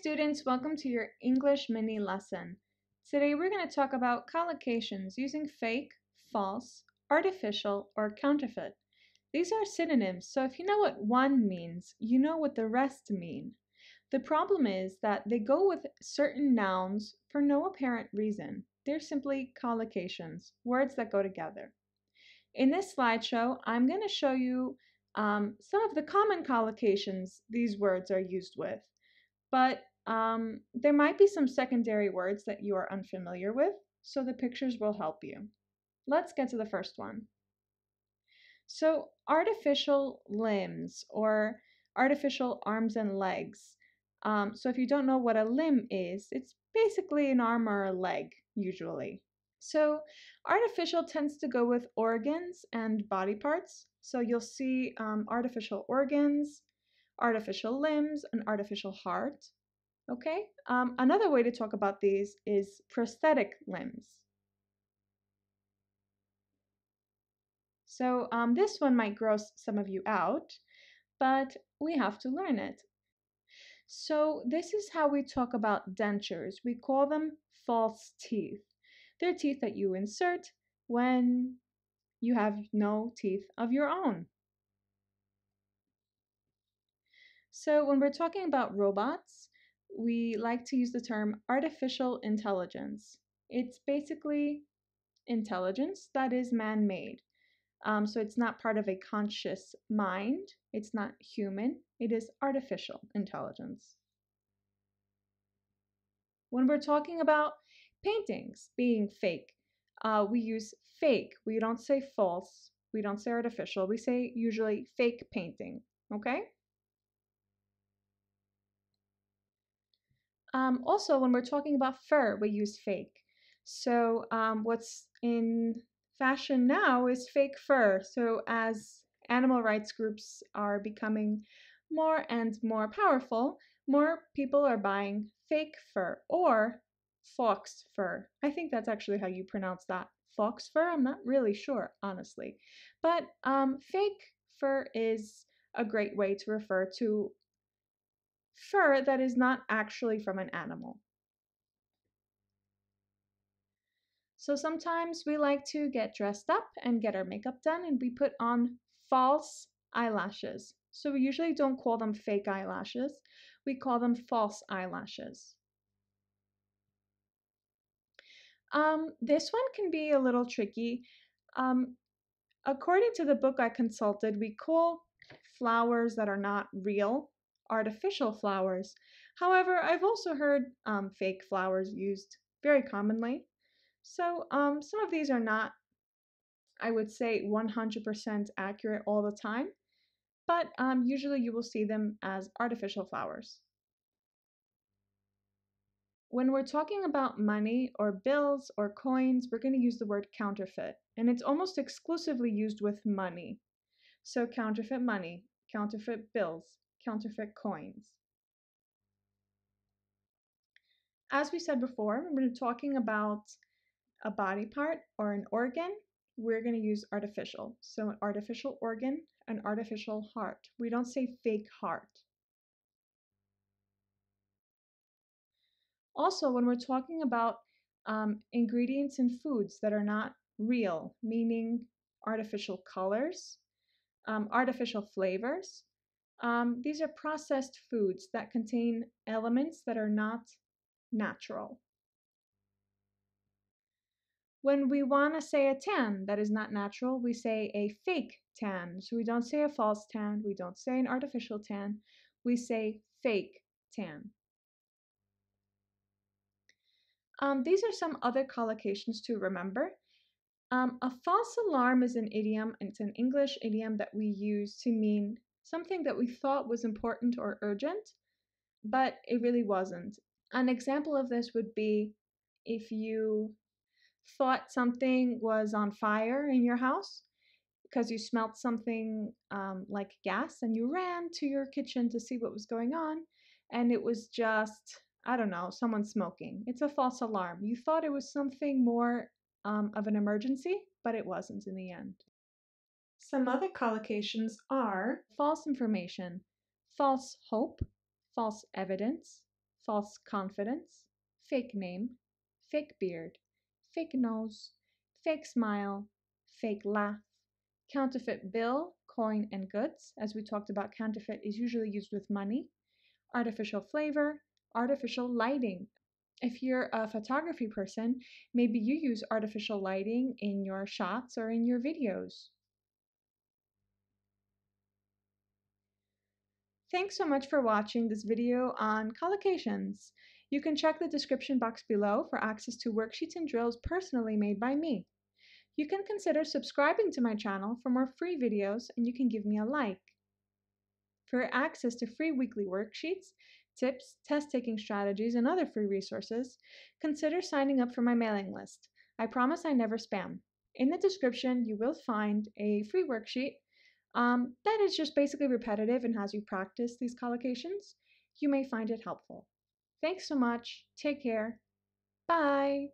students, welcome to your English mini lesson. Today we're going to talk about collocations using fake, false, artificial, or counterfeit. These are synonyms, so if you know what one means, you know what the rest mean. The problem is that they go with certain nouns for no apparent reason. They're simply collocations, words that go together. In this slideshow, I'm going to show you some of the common collocations these words are used with. But there might be some secondary words that you are unfamiliar with, so the pictures will help you. Let's get to the first one. So artificial limbs or artificial arms and legs. So if you don't know what a limb is, it's basically an arm or a leg, usually. So artificial tends to go with organs and body parts. So you'll see artificial organs, artificial limbs, an artificial heart, okay? Another way to talk about these is prosthetic limbs. So this one might gross some of you out, but we have to learn it. So this is how we talk about dentures. We call them false teeth. They're teeth that you insert when you have no teeth of your own. So when we're talking about robots, we like to use the term artificial intelligence. It's basically intelligence that is man-made. So it's not part of a conscious mind. It's not human. It is artificial intelligence. When we're talking about paintings being fake, we use fake. We don't say false. We don't say artificial. We say usually fake painting, okay? Also, when we're talking about fur, we use fake. So what's in fashion now is fake fur. So as animal rights groups are becoming more and more powerful, more people are buying fake fur or fox fur. I think that's actually how you pronounce that. Fox fur? I'm not really sure, honestly. But fake fur is a great way to refer to fur that is not actually from an animal. So sometimes we like to get dressed up and get our makeup done, and we put on false eyelashes. So we usually don't call them fake eyelashes. We call them false eyelashes. This one can be a little tricky. According to the book I consulted, we call flowers that are not real artificial flowers. However, I've also heard fake flowers used very commonly. So some of these are not, I would say, 100% accurate all the time, but usually you will see them as artificial flowers. When we're talking about money or bills or coins, we're going to use the word counterfeit, and it's almost exclusively used with money. So counterfeit money, counterfeit bills, counterfeit coins. As we said before, when we're talking about a body part or an organ, we're going to use artificial. So an artificial organ, an artificial heart. We don't say fake heart. Also, when we're talking about ingredients in foods that are not real, meaning artificial colors, artificial flavors, these are processed foods that contain elements that are not natural. When we want to say a tan that is not natural, we say a fake tan. So we don't say a false tan, we don't say an artificial tan, we say fake tan. These are some other collocations to remember. A false alarm is an idiom, and it's an English idiom that we use to mean something that we thought was important or urgent, but it really wasn't. An example of this would be if you thought something was on fire in your house because you smelled something like gas, and you ran to your kitchen to see what was going on, and it was just, I don't know, someone smoking. It's a false alarm. You thought it was something more of an emergency, but it wasn't in the end. Some other collocations are false information, false hope, false evidence, false confidence, fake name, fake beard, fake nose, fake smile, fake laugh, counterfeit bill, coin, and goods. As we talked about, counterfeit is usually used with money. Artificial flavor, artificial lighting. If you're a photography person, maybe you use artificial lighting in your shots or in your videos. Thanks so much for watching this video on collocations. You can check the description box below for access to worksheets and drills personally made by me. You can consider subscribing to my channel for more free videos, and you can give me a like. For access to free weekly worksheets, tips, test-taking strategies, and other free resources, consider signing up for my mailing list. I promise I never spam. In the description, you will find a free worksheet that is just basically repetitive and has you practice these collocations. You may find it helpful. Thanks so much. Take care. Bye.